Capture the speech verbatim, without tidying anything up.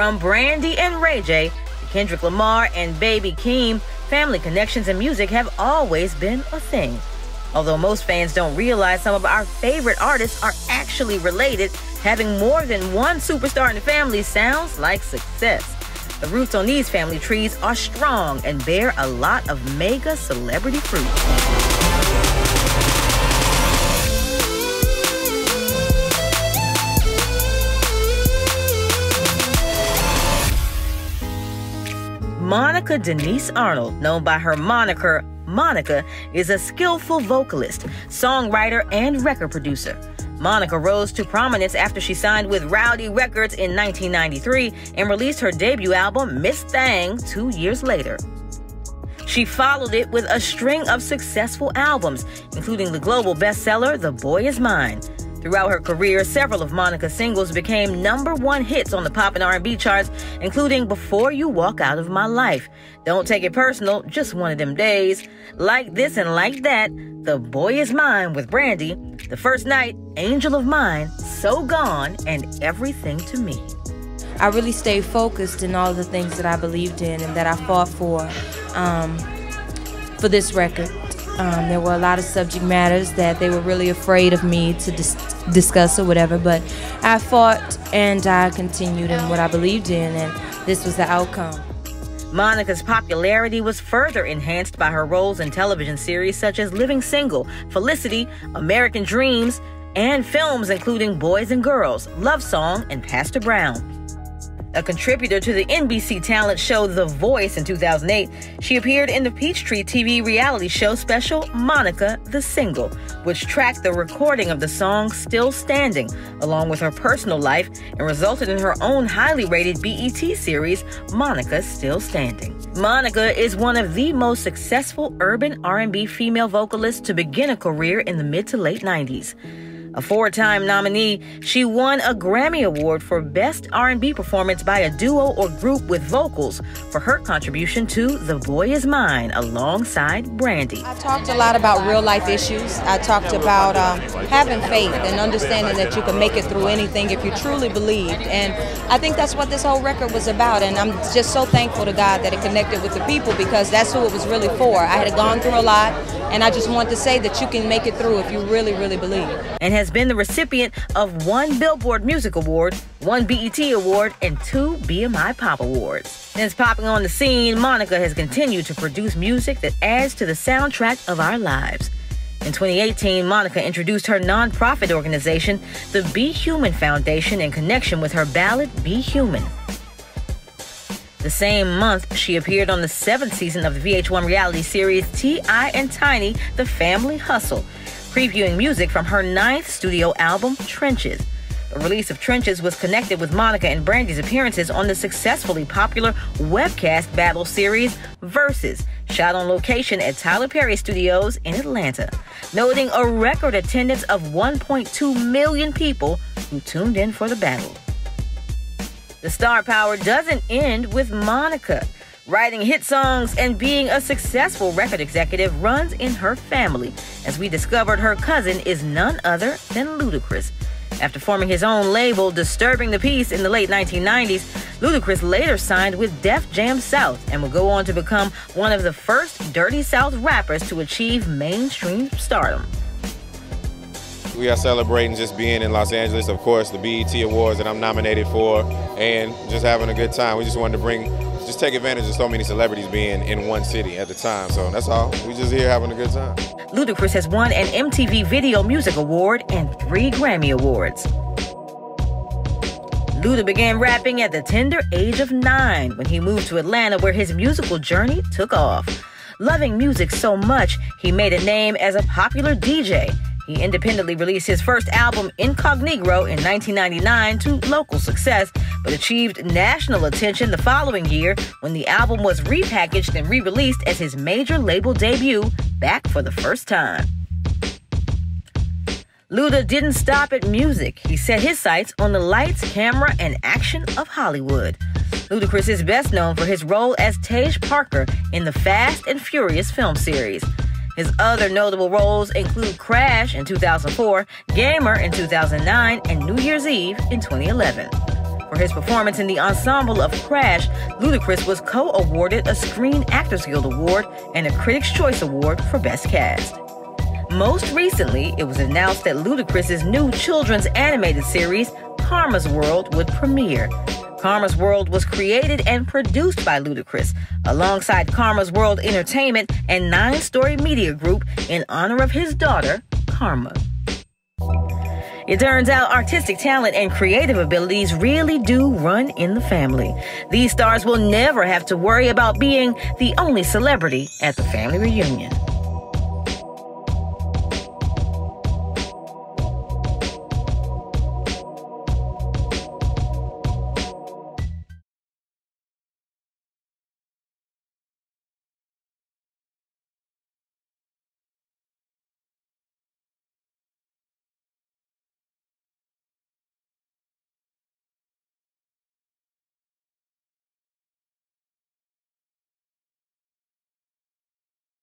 From Brandy and Ray J to Kendrick Lamar and Baby Keem, family connections and music have always been a thing. Although most fans don't realize some of our favorite artists are actually related, having more than one superstar in the family sounds like success. The roots on these family trees are strong and bear a lot of mega celebrity fruit. Monica Denise Arnold, known by her moniker Monica, is a skillful vocalist, songwriter, and record producer. Monica rose to prominence after she signed with Rowdy Records in nineteen ninety-three and released her debut album, Miss Thang, two years later. She followed it with a string of successful albums, including the global bestseller, The Boy Is Mine. Throughout her career, several of Monica's singles became number one hits on the pop and R and B charts, including Before You Walk Out Of My Life, Don't Take It Personal, Just One Of Them Days, Like This And Like That, The Boy Is Mine with Brandy, The First Night, Angel Of Mine, So Gone, and Everything To Me. I really stayed focused in all the things that I believed in and that I fought for, um, for this record. Um, there were a lot of subject matters that they were really afraid of me to dis discuss or whatever, but I fought and I continued in what I believed in, and this was the outcome. Monica's popularity was further enhanced by her roles in television series such as Living Single, Felicity, American Dreams, and films including Boys and Girls, Love Song, and Pastor Brown. A contributor to the N B C talent show The Voice in two thousand eight, she appeared in the Peachtree T V reality show special Monica the Single, which tracked the recording of the song Still Standing, along with her personal life, and resulted in her own highly rated B E T series Monica Still Standing. Monica is one of the most successful urban R and B female vocalists to begin a career in the mid to late nineties. A four-time nominee, she won a Grammy Award for Best R and B Performance by a Duo or Group with Vocals for her contribution to The Boy Is Mine alongside Brandy. I talked a lot about real-life issues. I talked about um, having faith and understanding that you can make it through anything if you truly believed. And I think that's what this whole record was about. And I'm just so thankful to God that it connected with the people, because that's who it was really for. I had gone through a lot, and I just wanted to say that you can make it through if you really, really believe. And has been the recipient of one Billboard Music Award, one B E T Award, and two B M I Pop Awards. Since popping on the scene, Monica has continued to produce music that adds to the soundtrack of our lives. In twenty eighteen, Monica introduced her nonprofit organization, the Be Human Foundation, in connection with her ballad, Be Human. The same month, she appeared on the seventh season of the V H one reality series T I and Tiny, The Family Hustle, previewing music from her ninth studio album, Trenches. The release of Trenches was connected with Monica and Brandy's appearances on the successfully popular webcast battle series Versus, shot on location at Tyler Perry Studios in Atlanta, noting a record attendance of one point two million people who tuned in for the battle. The star power doesn't end with Monica. Writing hit songs and being a successful record executive runs in her family, as we discovered her cousin is none other than Ludacris. After forming his own label, Disturbing the Peace, in the late nineteen nineties, Ludacris later signed with Def Jam South and will go on to become one of the first Dirty South rappers to achieve mainstream stardom. We are celebrating just being in Los Angeles, of course, the B E T Awards that I'm nominated for, and just having a good time. We just wanted to bring Just take advantage of so many celebrities being in one city at the time. So that's all. We're just here having a good time. Ludacris has won an M T V Video Music Award and three Grammy Awards. Luda began rapping at the tender age of nine when he moved to Atlanta, where his musical journey took off. Loving music so much, he made a name as a popular D J. He independently released his first album, Incognito, in nineteen ninety-nine to local success, but achieved national attention the following year when the album was repackaged and re-released as his major label debut, Back for the First Time. Luda didn't stop at music. He set his sights on the lights, camera, and action of Hollywood. Ludacris is best known for his role as Tage Parker in the Fast and Furious film series. His other notable roles include Crash in two thousand four, Gamer in two thousand nine, and New Year's Eve in twenty eleven. For his performance in the ensemble of Crash, Ludacris was co-awarded a Screen Actors Guild Award and a Critics' Choice Award for Best Cast. Most recently, it was announced that Ludacris' new children's animated series, Karma's World, would premiere. Karma's World was created and produced by Ludacris, alongside Karma's World Entertainment and Nine Story Media Group, in honor of his daughter, Karma. It turns out artistic talent and creative abilities really do run in the family. These stars will never have to worry about being the only celebrity at the family reunion.